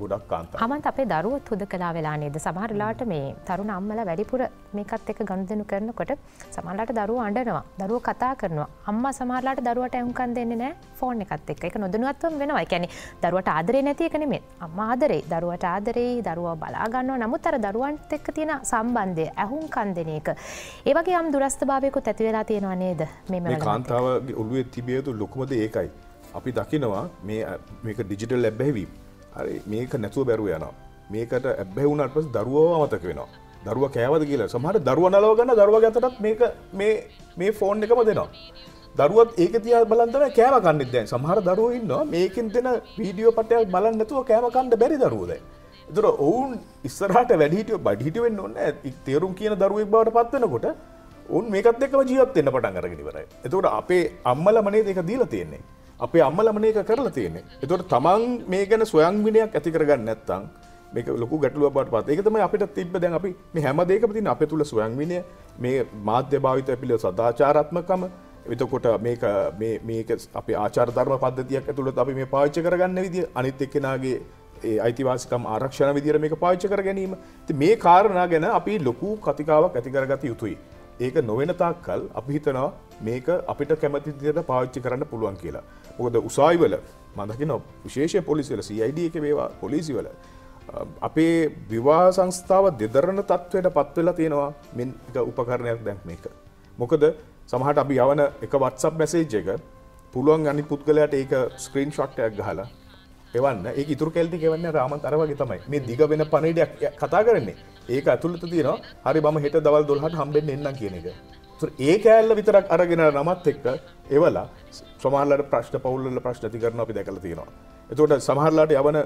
ගොඩක් කාන්තාවන්. අමන්ත අපේ දරුවොත් හුදකලා වෙලා නේද? සමහරලාට මේ තරුණ අම්මලා වැඩිපුර මේකත් එක්ක ගනුදෙනු කරනකොට සමහරලාට දරුවෝ අඬනවා. දරුවෝ කතා කරනවා. අම්මා සමහරලාට දරුවට ඇහුම්කන් දෙන්නේ නැහැ ෆෝන් එකත් එක්ක. ඒක නොදැනුවත්වම වෙනවා. ඒ කියන්නේ දරුවට ආදරේ නැති එක නෙමෙයි. අම්මා ආදරේ, දරුවට ආදරේ, දරුවා බලා ගන්නවා. නමුත් අර දරුවන්ට එක්ක තියෙන සම්බන්ධය ඇහුම්කන් දෙන එක. ඒ වගේ යම් දුරස්ථභාවයකුත් ඇති වෙලා තියෙනවා නේද? මේ මේ කාන්තාව ඔළුවේ තිබිය යුතු ලොකුම දේ ඒකයි. අපි දකිනවා මේ මේක ඩිජිටල් ලැබෙහිවීම. හරි මේක නැතුව බැරුව යනවා. මේකට ඇබ්බැහි වුණාට පස්සේ දරුවව අමතක වෙනවා. දරුවා කෑවද කියලා සමහර දරුවා නලව ගන්න දරුවාගේ අතටත් මේක මේ මේ ෆෝන් එකම දෙනවා. දරුවත් ඒක තියා බලන් තමයි කෑම කන්නේ දැන්. සමහර දරුවෝ ඉන්නවා මේකෙන් දෙන වීඩියෝ පටයක් බලන් නැතුව කෑම කන්න බැරි දරුවෝ දැන්. ඒතර ඔවුන් ඉස්සරහට වැඩි හිටියෝ බඩ හිටියෝ වෙන්න ඕනේ නැහැ. තේරුම් කියන දරුවෙක් බවට පත් වෙනකොට ඔවුන් මේකත් එක්කම ජීවත් වෙන්න පටන් අරගෙන ඉවරයි. ඒතකොට අපේ අම්මලම නේද ඒක දීලා තියෙන්නේ. අපේ අම්මලම මේක කරලා තියෙන්නේ. ඒතකොට තමන් මේ ගැන සොයන් විනයක් ඇති කරගන්න නැත්නම් මේක ලොකු ගැටලුවක් බවට පත්. ඒක තමයි අපිට තිබ්බ දැන් අපි මේ හැම දෙයකම තියෙන අපේ තුල සොයන් විනය මේ මාධ්‍ය භාවිතය පිළිබඳ සදාචාරාත්මකම. එතකොට මේක මේ මේක අපේ ආචාර ධර්ම පද්ධතියක් ඇතුළත අපි මේ පාවිච්චි කරගන්න විදිය අනිත් එක්කෙනාගේ ඒ අයිතිවාසිකම් ආරක්ෂාන විදියට මේක පාවිච්චි කර ගැනීම. ඉතින් මේ කාරණා ගැන අපි ලොකු කතිකාවක් ඇති කරගත යුතුයි. ඒක නොවන තාක්කල් අපි හිතනවා මේක අපිට කැමති විදිහට පාවිච්චි කරන්න පුළුවන් කියලා. මොකද උසාවිවල මම දකිනවා විශේෂ පොලිසිය වල සී අයි ඩී එකේ වේවා පොලිසිය වල අපේ විවාහ සංස්ථාව දෙදරන තත්වයට පත් වෙලා තියෙනවා මේක උපකරණයක් දැන් මේක. මොකද සමහරට අපි යවන එක WhatsApp message එක පුළුවන් අනිත් පුද්ගලයාට ඒක ස්ක්‍රීන්ෂොට් එකක් ගහලා එවන්න. ඒක ඉතුරු කැලේ ටික එවන්නේ රාමන්තර වගේ තමයි. මේ දිග වෙන පණිඩයක් කතා කරන්නේ. ඒක ඇතුළත තියෙනවා. හරි මම හෙට දවල් දොළහට හම්බෙන්න එන්නම් කියන එක. ඒතර ඒ කැලල විතරක් අරගෙන නමත් එක්ක එවලා සමහරලාට ප්‍රශ්න පවුල් වල ප්‍රශ්න ඇති කරනවා අපි දැකලා තියෙනවා. ඒතකොට සමහරලාට යවන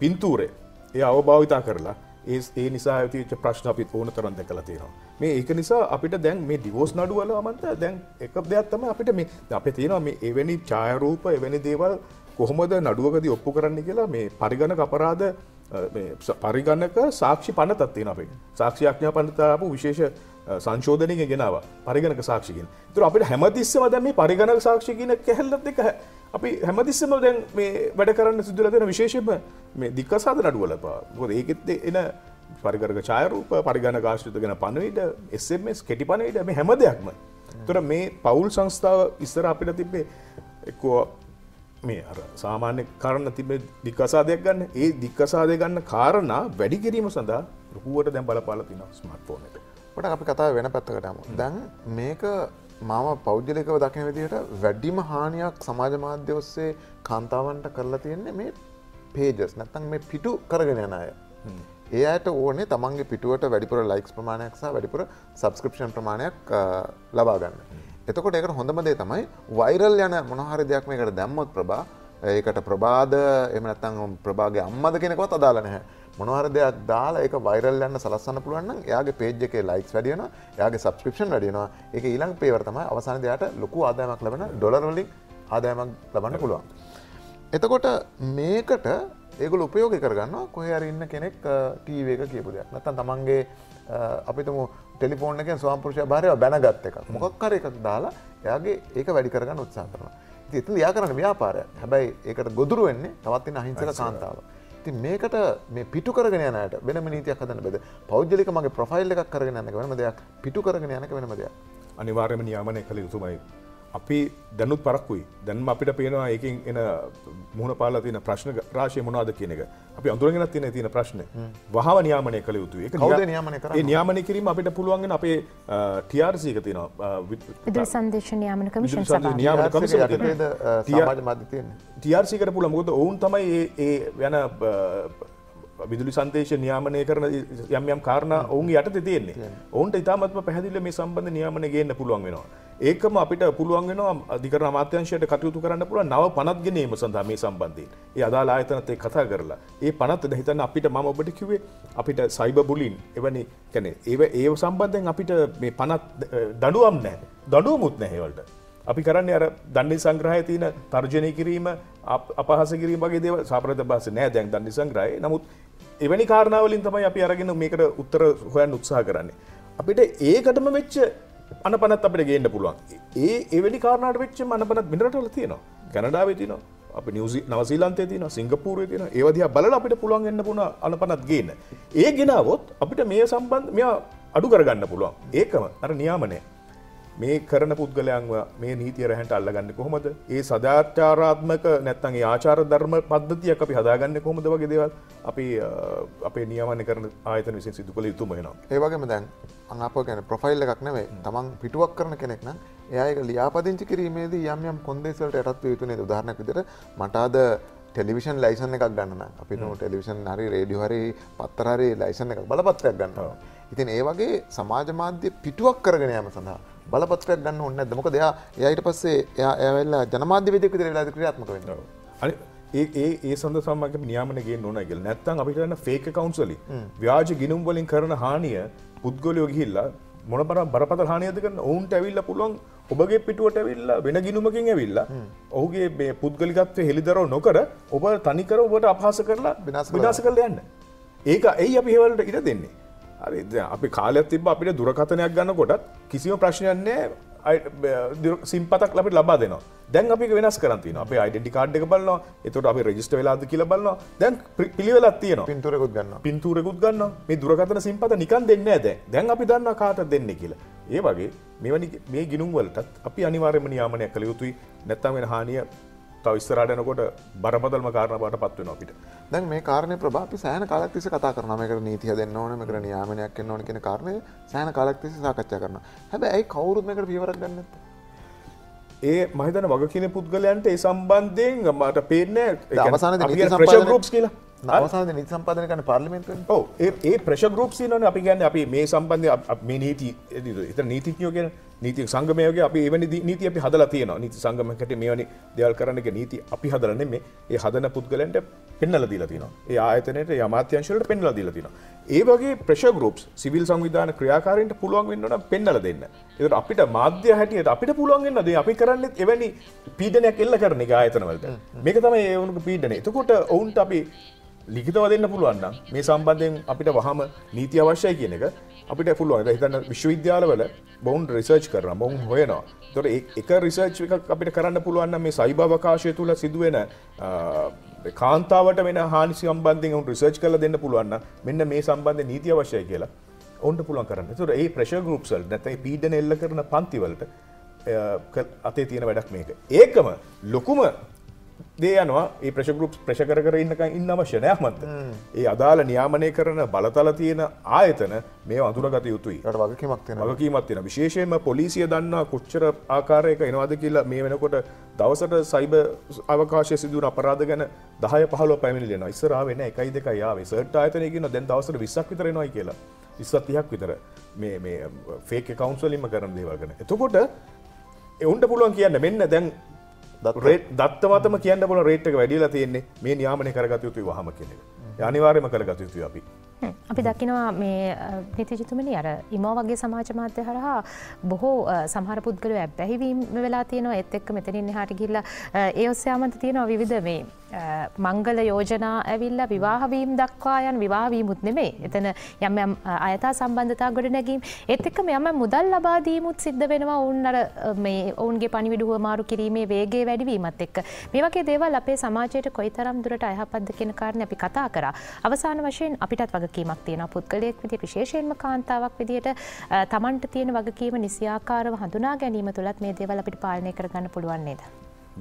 පින්තූරේ ඒ අවභාවිතා කරලා ඒ ඒ නිසා ඇතිවෙච්ච ප්‍රශ්න අපි ඕන තරම් දැකලා තියෙනවා. මේ ඒක නිසා අපිට දැන් මේ ඩිවෝස් නඩුව වල අමන්ත දැන් එක දෙයක් තමයි අපිට මේ අපේ තියෙනවා මේ එවැනි ඡායාරූප එවැනි දේවල් කොහොමද නඩුවකදී ඔප්පු කරන්න කියලා මේ පරිගණක අපරාධ මේ පරිගණක සාක්ෂි පනතක් තියෙනවා අපේ. සාක්ෂි ආඥා පනත ආපු විශේෂ සංශෝධනයකින් ගෙනාවා පරිගණක සාක්ෂි කියන. ඒතර අපිට හැමතිස්සම දැන් මේ පරිගණක සාක්ෂි කියන කැහැල්ලත් එක අපි හැමතිස්සම දැන් මේ වැඩ කරන්න සිදුලා තියෙන විශේෂයෙන්ම මේ දික්කසාද නඩුවල. මොකද ඒකෙත් එන පරිගණක ඡායාරූප පරිගණක ආශ්‍රිත ගැන පණවිඩ S M S කෙටි පණවිඩ මේ හැම දෙයක්ම. ඒතර මේ පෞල් සංස්ථාව ඉස්සර අපිට තිබ්බේ එක්කෝ මේ අර සාමාන්‍ය කාරණා තිබෙ දික්කසාදයක් ගන්න. ඒ දික්කසාදේ ගන්න කාරණා වැඩි කිරීම සඳහා රුහුවට දැන් බලපාලා තිනවා ස්මාර්ට්ෆෝන් එක. පොඩක් අපි කතාව වෙන පැත්තකට යමු. දැන් මේක මම පෞද්ගලිකව දකින විදිහට වැඩිම හානියක් සමාජ මාධ්‍ය ඔස්සේ කාන්තාවන්ට කරලා තියෙන්නේ මේ pages නැත්නම් මේ පිටු කරගෙන යන අය. ඒ අයට ඕනේ තමන්ගේ පිටුවට වැඩිපුර ලයික්ස් ප්‍රමාණයක් සහ වැඩිපුර subscription ප්‍රමාණයක් ලබා ගන්න. එතකොට ඒකට හොඳම දේ තමයි වයිරල් යන මොන හරි දෙයක් මේකට දැම්මොත් ප්‍රභා ඒකට ප්‍රභාද එහෙම නැත්නම් ප්‍රභාගේ අම්මද කෙනෙක්වත් අදාළ නැහැ. මොන හරි දෙයක් දාලා ඒක වයිරල් යන්න සලස්සන්න පුළුවන් නම් එයාගේ page එකේ likes වැඩි වෙනවා, එයාගේ subscription වැඩි වෙනවා. ඒක ඊළඟ පේවර තමයි අවසානයේ එයාට ලොකු ආදායමක් ලැබෙන ඩොලර් වලින් ආදායමක් ලබන්න පුළුවන්. එතකොට මේකට ඒගොල්ලෝ උපයෝගී කරගන්නවා කොහේ හරි ඉන්න කෙනෙක් ටීවී එක කියපු දෙයක්. නැත්නම් තමන්ගේ අපිටම ටෙලිෆෝන් එකෙන් ස්වාම්පුරුෂයා බාරව බැනගත් එකක්. මොකක් හරි එකක් දාලා එයාගේ ඒක වැඩි කරගන්න උත්සාහ කරනවා. ඉතින් එතන එයා කරන්නේ ව්‍යාපාරයක්. හැබැයි ඒකට ගොදුරු වෙන්නේ තවත් ඉන්න අහිංසක කාන්තාව. ඉතින් මේකට මේ පිටු කරගෙන යන අයට වෙනම නීතියක් හදන්න බෑ. පෞද්ගලික මගේ ප්‍රොෆයිල් එකක් කරගෙන යන එක වෙනම දෙයක්. පිටු කරගෙන යන එක වෙනම දෙයක්. අනිවාර්යයෙන්ම නියාමනය කළ යුතුමයි. අපි දැනුත් පරක්කුයි. දැන්ම අපිට පේනවා ඒකෙන් එන මුහුණ පාලා තියෙන ප්‍රශ්න රාශිය මොනවාද කියන එක. අපි අඳුරගෙන තියෙන තියෙන ප්‍රශ්න. වහව නියාමනය කළ යුතුයි. ඒක කවුද නියාමනය කරන්නේ? ඒ නියාමනය කිරීම අපිට පුළුවන් වෙන අපේ T R C එක තියෙනවා. විදුලි සංදේශ නියාමන කමිෂන් සභාව. නියාමන කමිෂන් යටතේද සමාජ මාධ්‍ය තියෙන්නේ. T R C එකට පුළුවන්. මොකද ඔවුන් තමයි මේ මේ යන විදුලි සංදේශ නියාමනය කරන යම් යම් කාරණා ඔවුන් යටතේ තියෙන්නේ. ඔවුන්ට ඉතාමත්ම පැහැදිලිව මේ සම්බන්ධ නියාමනය ගේන්න පුළුවන් වෙනවා. ඒකම අපිට පුළුවන් වෙනවා අධිකරණ අමාත්‍යාංශයට කටයුතු කරන්න පුළුවන් නව පනත් ගෙනීම සඳහා මේ සම්බන්ධයෙන්. ඒ අදාළ ආයතනත් එක්ක කතා කරලා. ඒ පනත් හිතන්න අපිට මම ඔබට කිව්වේ අපිට සයිබර් බුලින් එවැනි කියන්නේ ඒව ඒව සම්බන්ධයෙන් අපිට මේ පනත් දඬුවම් නැහැ. දඬුවමුත් නැහැ ඒවලට. අපි කරන්නේ අර දඬු සංග්‍රහයේ තියෙන තර්ජනය කිරීම අපහාස කිරීම වගේ දේවල් සාපරත භාෂේ නැහැ දැන් දඬු සංග්‍රහයේ. නමුත් එවැනි කාරණා වලින් තමයි අපි අරගෙන මේකට උත්තර හොයන්න උත්සාහ කරන්නේ. අපිට ඒකටම වෙච්ච අනපනත් අපිට ගේන්න පුළුවන්. ඒ එවැනි කාරණාට වෙච්ච අනපනත් වෙන රටවල තියෙනවා. කැනඩාවේ තියෙනවා. අපි නිව්සී නවසීලන්තයේ තියෙනවා. සිංගප්පූරුවේ තියෙනවා. ඒවා දිහා බලලා අපිට පුළුවන් වෙන්න පුළුවන් අනපනත් ගේන්න. ඒ ගෙනාවොත් අපිට මේ සම්බන්ධ මෙයා අඩු කරගන්න පුළුවන්. ඒකම අර නියාමනය. මේ කරන පුද්ගලයන්ව මේ නීතිය රැහැන්ට අල්ලගන්නේ කොහොමද? ඒ සදාචාරාත්මක නැත්නම් ඒ ආචාර ධර්ම පද්ධතියක් අපි හදාගන්නේ කොහොමද වගේ දේවල් අපි අපේ නියමනය කරන ආයතන විසින් සිදු කළ යුතුම වෙනවා. ඒ වගේම දැන් අනාපෝ කියන්නේ ප්‍රොෆයිල් එකක් නෙවෙයි. Taman පිටුවක් කරන කෙනෙක් නම් එයා ඒක ලියාපදිංචි කිරීමේදී යම් යම් කොන්දේසි වලට යටත් වෙ යුතු නේද? උදාහරණයක් විදිහට මට අද ටෙලිවිෂන් ලයිසන් එකක් ගන්න නම් අපි නෝ ටෙලිවිෂන් හරි රේඩියෝ හරි පත්තර හරි ලයිසන් එකක් බලපත්‍රයක් ගන්නවා. ඉතින් ඒ වගේ සමාජ මාධ්‍ය පිටුවක් කරගෙන යාම සඳහා බලපත්‍රයක් ගන්න ඕනේ නැද්ද? මොකද එයා එයාට පස්සේ එයා එයාලා ජනමාධ්‍ය වේදිකේ විතර එලාද ක්‍රියාත්මක වෙන්නේ. අනේ ඒ ඒ ඒ සඳහන් සම්මාගේ නියාමන ගේන්න ඕනයි කියලා. නැත්තම් අපිට වෙන ෆේක් accounts වලින් ව්‍යාජ ගිණුම් වලින් කරන හානිය පුද්ගලයෝ ගිහිල්ලා මොන බරක් බරපතල හානියද කරන ඔවුන්ට ඇවිල්ලා පුළුවන් ඔබගේ පිටුවට ඇවිල්ලා වෙන ගිණුමකින් ඇවිල්ලා ඔහුගේ මේ පුද්ගලිකත්වයේ හෙළිදරව් නොකර ඔබ තනිකර ඔබට අපහාස කරලා විනාශ කරලා යන්න. ඒක එයි අපි හේවලට ඉඩ දෙන්නේ. හරි දැන් අපි කාලයක් තිබ්බ අපිට දුරකථනයක් ගන්නකොටත් කිසිම ප්‍රශ්නයක් නැහැ සිම්පතක් අපිට ලබා දෙනවා. දැන් අපි ඒක වෙනස් කරන් තියෙනවා. අපේ ඩෙන්ටි කාඩ් එක බලනවා. එතකොට අපි රෙජිස්ටර් වෙලාද කියලා බලනවා. දැන් පිළිවෙලක් තියෙනවා. පින්තූරෙකුත් ගන්නවා. පින්තූරෙකුත් ගන්නවා. මේ දුරකථන සිම්පත නිකන් දෙන්නේ නැහැ දැන්. දැන් අපි දන්නවා කාටද දෙන්නේ කියලා. ඒ වගේ මෙවැනි මේ ගිණුම් වලටත් අපි අනිවාර්යයෙන්ම නියාමනය කළ යුතුයි. නැත්නම් වෙන හානිය තව ඉස්සරහට යනකොට බරපතලම කාරණාවට පත් වෙනවා අපිට. දැන් මේ කාරණේ ප්‍රභා අපි සෑහන කාලයක් තිස්සේ කතා කරනවා. මේකට නීතිය දෙන්න ඕනේ, මේකට නියාමනයක් එන්න ඕනේ කියන කාරණේ සෑහන කාලයක් තිස්සේ සාකච්ඡා කරනවා. හැබැයි ඇයි කවුරුත් මේකට පියවරක් ගන්නේ නැත්තේ? ඒ මම හිතන්නේ වගකීමේ පුද්ගලයන්ට ඒ සම්බන්ධයෙන් මට පේන්නේ අවසානයේදී නීති ප්‍රෙෂර් ගෲප්ස් කියලා. අවසානයේදී නීති සම්පාදනය කරන පාර්ලිමේන්තුවෙන්. ඔව්. ඒ ඒ ප්‍රෙෂර් ගෲප්ස් ඉන්නවනේ අපි කියන්නේ අපි මේ සම්බන්ධයෙන් මේ නීති ඒතර නීතිඥයෝ කියන नीति संगमे अभी एवं नीति अभी हदला तीन नीति संगम कटे मेवनी देवालकर नीति अभी हदलने में ये हदन पुद्गल पेन्नल दील तीन ये आयतने ये अमात्यांश पेन्नल दील तीन एवगे प्रेशर ग्रूप्स सिविल संविधान क्रियाकारी पुलवांग पेन्नल देना इधर अपिट माध्य हटी अपिट पुलवांग दे अभी करने एवं पीडने के करने के आयतन वाले मेकता में पीडने तो कोट ओंट अभी लिखित वादेन पुलवान्ना मे संबंधें अपिट वहाँ नीति आवश्यक है ना අපිට පුළුවන් ඒක හිතන්න විශ්වවිද්‍යාලවල බවුන් රිසර්ච් කරනවා බවුන් හොයනවා. ඒතකොට එක රිසර්ච් එකක් අපිට කරන්න පුළුවන් නම් මේ සයිබර් අවකාශය තුල සිදුවෙන කාන්තාවට වෙන හානි සම්බන්ධයෙන් උන් රිසර්ච් කරලා දෙන්න පුළුවන් නම් මෙන්න මේ සම්බන්ධ නීති අවශ්‍යයි කියලා උන්ට පුළුවන් කරන්න. ඒතකොට මේ ප්‍රෙෂර් ගෲප්ස් වල නැත්නම් මේ පීඩන එල්ල කරන පන්ති වලට අතේ තියෙන වැඩක් මේක. ඒකම ලොකුම දේ යනවා මේ ප්‍රෙෂර් ගෲප්ස් ප්‍රෙෂර් කර කර ඉන්නකන් ඉන්න අවශ්‍ය නැහැ මන්ද. ඒ අදාළ නියාමනය කරන බලතල තියෙන ආයතන මේව අඳුරගත යුතුයි. ඒකට වගකීමක් තියෙනවා. වගකීමක් තියෙනවා. විශේෂයෙන්ම පොලිසිය දන්නා කොච්චර ආකාරයක එනවද කියලා මේ වෙනකොට දවසට සයිබර් අවකාශයේ සිදුවන අපරාධ ගැන දහය පහළොව පැමිණිලි එනවා. ඉස්සර ආවේ නැහැ එකයි දෙකයි ආවේ. සර්ට් ආයතනය කියනවා දැන් දවසට විස්සක් විතර එනවායි කියලා. විස්සක් තිහක් විතර මේ මේ ෆේක් account වලින්ම කරන දේවල් ගැන. එතකොට ඒ උන්ට පුළුවන් කියන්නේ මෙන්න දැන් දත්තමතම කියන්න පුළුවන් රේට් එක වැඩිලා තියෙන්නේ මේ නියාමනය කරගත යුතුයි වහම කියන එක. ඒ අනිවාර්යයෙන්ම කරගත යුතුයි අපි. අපි දකිනවා මේ ප්‍රතිචිතුමනි අර ඉමෝ වගේ සමාජ මාධ්‍ය හරහා බොහෝ සමහර පුද්ගලයෝ ඇබ්බැහි වීම වෙලා තියෙනවා. ඒත් එක්ක මෙතනින් එහාට ගිහිල්ලා ඒ ඔස්සේ ආමන්ත තියෙනවා විවිධ මේ මංගල යෝජනා ඇවිල්ලා විවාහ වීම දක්වා යන විවාහ වීමුත් නෙමෙයි. එතන යම් යම් අයථා සම්බන්ධතා ගොඩනැගීම් ඒත් එක්ක යම් යම් මුදල් ලබා දීමුත් සිද්ධ වෙනවා. ඔවුන් අර මේ ඔවුන්ගේ පණිවිඩුව මාරු කිරීමේ වේගය වැඩි වීමත් එක්ක මේ වගේ දේවල් අපේ සමාජයට කොයිතරම් දුරට අයහපත්ද කියන කාරණේ අපි කතා කරා. අවසාන වශයෙන් අපිටත් වගකීමක් තියෙනවා පුද්ගලයෙක් විදිහට විශේෂයෙන්ම කාන්තාවක් විදිහට තමන්ට තියෙන වගකීම නිසියාකාරව හඳුනා ගැනීම තුලත් මේ දේවල් අපිට පාලනය කරගන්න පුළුවන් නේද?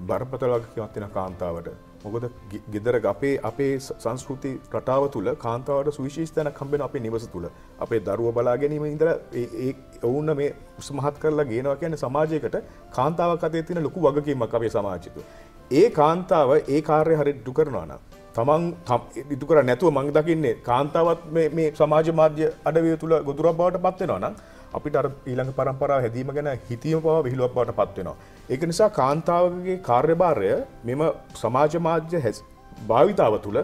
බරපතල වගකීමක් තියෙන කාන්තාවට. මොකද ගෙදර අපේ අපේ සංස්කෘති රටාව තුල කාන්තාවට සුවිශේෂී තැනක් හම්බ වෙන අපේ නිවස තුල. අපේ දරුවෝ බලා ගැනීම ඉඳලා ඒ වුණ මේ උස්මහත් කරලා ගේනවා කියන්නේ සමාජයකට කාන්තාවක් අතේ තියෙන ලොකු වගකීමක් අපේ සමාජය තුල. ඒ කාන්තාව ඒ කාර්යය හරියට ඉටු කරනවා නම් තමන් ඉදු කර නැතුව මං දකින්නේ කාන්තාවත් මේ සමාජ මාධ්‍ය අඩවිය තුල ගොදුරක් බවට පත් වෙනවා නම් අපිට අර ඊළඟ පරම්පරාව හැදීම ගැන හිතීම පවා විහිළුවක් බවට පත් වෙනවා. ඒක නිසා කාන්තාවගේ කාර්යභාරය මෙම සමාජ මාධ්‍ය භාවිතාව තුල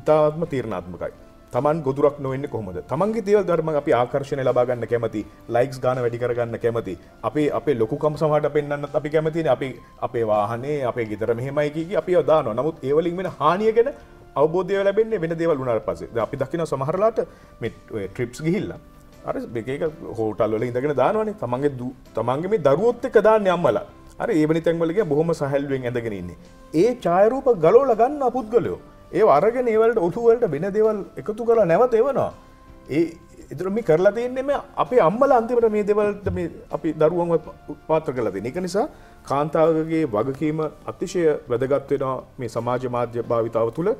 ඉතාමත්ම තීරණාත්මකයි. තමන් ගොදුරක් නොවෙන්නේ කොහොමද? තමන්ගේ දේවල් ධර්ම අපි ආකර්ෂණය ලබා ගන්න කැමති, ලයික්ස් ගන්න වැඩි කර ගන්න කැමති. අපේ අපේ ලොකුකම් සමහරට පෙන්වන්නත් අපි කැමතිනේ. අපි අපේ වාහනේ, අපේ ගෙදර මෙහෙමයි කිය කී අපිව දානවා. නමුත් ඒ වලින් වෙන හානිය ගැන අවබෝධය ලැබෙන්නේ වෙන දේවල් වුණාට පස්සේ. දැන් අපි දකින්න සමහරලාට මේ ට්‍රිප්ස් ගිහිල්ලා අර මේක එක හෝටල් වල ඉඳගෙන දානවනේ. තමන්ගේ තමන්ගේ මේ දරුවොත් එක්ක දාන්නේ අම්මලා. අර ඒ වෙනි තැන් වල ගියා බොහොම සහැල්ලුවෙන් ඇඳගෙන ඉන්නේ. ඒ ඡායාරූප ගලවලා ගන්න පුද්ගලයෝ. ඒව අරගෙන ඒ වලට ඔළුව වලට වෙන දේවල් එකතු කරලා නැවත එවනවා. ඒ ඒතර මේ කරලා තින්නේ මේ අපේ අම්මලා අන්තිමට මේ දේවල් මේ අපි දරුවන්ව පාත්‍ර කරලා තින්නේ. ඒක නිසා කාන්තාවගේ වගකීම අතිශය වැදගත් වෙනවා මේ සමාජ මාධ්‍ය භාවිතාව තුළ.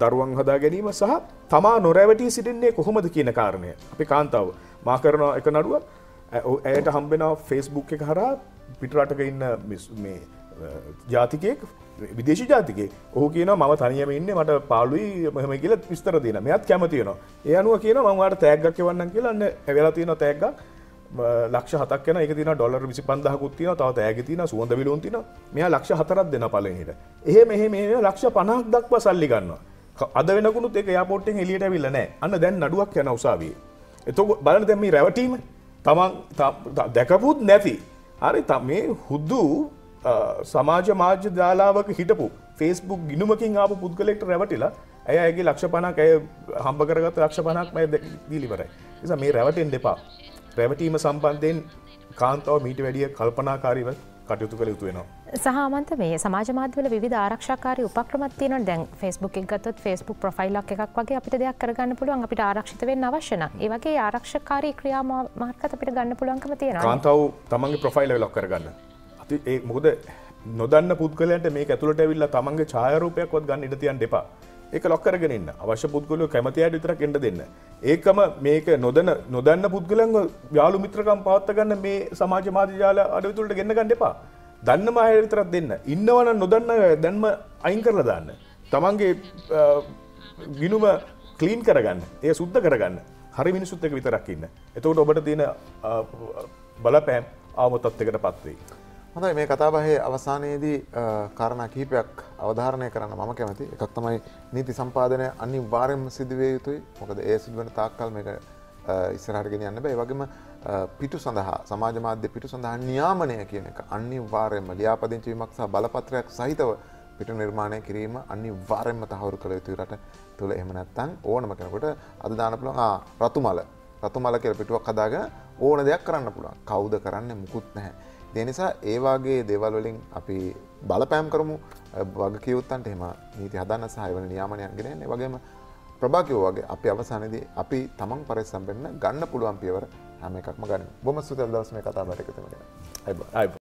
දරුවන් හදා ගැනීම සහ තමා නොරැවටී සිටින්නේ කොහොමද කියන කාරණය. අපි කාන්තාව මා කරන එක නඩුව ඇයට හම්බෙන Facebook එක හරහා පිටරටක ඉන්න මේ ජාතිකයෙක් විදේශී ජාතිකයෙක්. ඔහු කියනවා මම තනියම ඉන්නේ මට පාළුයි මෙහෙම කියලා විස්තර දෙනවා. මෙයාත් කැමති වෙනවා. ඒ අනුව කියනවා මම ඔයාලට තෑග්ගක් එවන්නම් කියලා. අන්න ඇවිල්ලා තියෙනවා තෑග්ගක් ලක්ෂ හතක් වෙනවා. ඒක තියෙනවා ඩොලර් විසි පන්දාහකුත් තියෙනවා. තව තෑගි තියෙනවා, සුවඳ විලවුන් තියෙනවා. මෙයා ලක්ෂ හතරක් දෙනවා පළවෙනියට. එහෙම එහෙම එහෙම ලක්ෂ පනහක් දක්වා සල්ලි ගන්නවා. අද වෙනකුණුත් ඒක එයාපෝට් එකෙන් එළියට අවිල්ල නැහැ. අන්න දැන් නඩුවක් යනවා උසාවියේ. එතකොට බලන්න දැන් මේ රැවටීම තමන් දැකපුත් නැති. හරි මේ හුදු සමාජ මාධ්‍ය දාලාවක හිටපු Facebook ගිණුමකින් ආපු පුද්ගලෙක්ට රැවටිලා ඇය ඇගේ ලක්ෂ පනහක් ඇය හම්බ කරගත්ත ලක්ෂ පනහක් මම දීලා ඉවරයි. ඒ නිසා මේ රැවටෙන්න එපා. රැවටීම සම්බන්ධයෙන් කාන්තාව මීට වැඩිය කල්පනාකාරීව කටයුතු කළ යුතු වෙනවා. සහාමන්ත මේ සමාජ මාධ්‍යවල විවිධ ආරක්ෂාකාරී උපක්‍රමත් තියෙනවා. දැන් Facebook එක ගත්තොත් Facebook ප්‍රොෆයිල් එකක් වගේ අපිට දෙයක් කරගන්න පුළුවන්. අපිට ආරක්ෂිත වෙන්න අවශ්‍ය නම් ඒ වගේ ආරක්ෂාකාරී ක්‍රියා මාර්ගත් අපිට ගන්න පුළුවන්කම තියෙනවා. කාන්තාව තමන්ගේ ප්‍රොෆයිල් එක ලොක් කරගන්න. අති ඒ මොකද නොදන්න පුද්ගලයන්ට මේක ඇතුළට ඇවිල්ලා තමන්ගේ ඡායාරූපයක්වත් ගන්න ඉඩ තියන්න එපා. ඒක ලොක් කරගෙන ඉන්න. අවශ්‍ය පුද්ගලයෝ කැමති අයට විතරක් එන්න දෙන්න. ඒකම මේක නොදන්න නොදන්න පුද්ගලයන්ව යාළු මිත්‍රකම් පවත්වා ගන්න මේ සමාජ මාධ්‍ය ජාල අඩවි තුලට ගෙන්න ගන්න එපා. දන්නම අය විතරක් දෙන්න. ඉන්නවනම් නොදන්න දැන්ම අයින් කරලා දාන්න. තමන්ගේ ගිනුම ක්ලීන් කරගන්න. ඒක සුද්ධ කරගන්න. හරි මිනිසුත් එක්ක විතරක් ඉන්න. එතකොට ඔබට තියෙන බලපෑම් ආවොතත්යකට පත් වෙයි. හොඳයි මේ කතාබහේ අවසානයේදී කාරණා කිහිපයක් අවධාරණය කරන්න මම කැමතියි. එකක් තමයි නීති සම්පාදනය අනිවාර්යයෙන්ම සිදු වේ යුතුයි. මොකද ඒ සිදු වෙන තාක්කල් මේක ඉස්සරහට ගෙන යන්න බෑ. ඒ වගේම පිටු සඳහා සමාජ මාධ්‍ය පිටු සඳහා නියාමනය කියන එක අනිවාර්යයෙන්ම ලියාපදිංචි වීමක් සහ බලපත්‍රයක් සහිතව පිටු නිර්මාණය කිරීම අනිවාර්යයෙන්ම තහවුරු කළ යුතුයි රට තුළ. එහෙම නැත්නම් ඕනම කෙනෙකුට අද දාන්න පුළුවන් ආ රතුමල රතුමල කියලා පිටුවක් හදාගෙන ඕන දෙයක් කරන්න පුළුවන්. කවුද කරන්නේ මුකුත් නැහැ. දෙනිසා ඒවාගේ දේවල්වලින් අපි බලපෑම් කරමු වගකියවුත්තන්ට එහෙම නීති හදන්න සහයවන නියාමනයක් ගෙනෙන්නේ. වගේම ප්‍රභා කිව්වා වගේ අපි අවසානයේදී අපි තමන් පරිස්සම් වෙන්න ගන්න පුළුවන් පියවර හැම එකක්ම ගන්න. බොහොම සුබ දවස් මේ කතාබහට එකතුව වෙනවා. අයබෝ.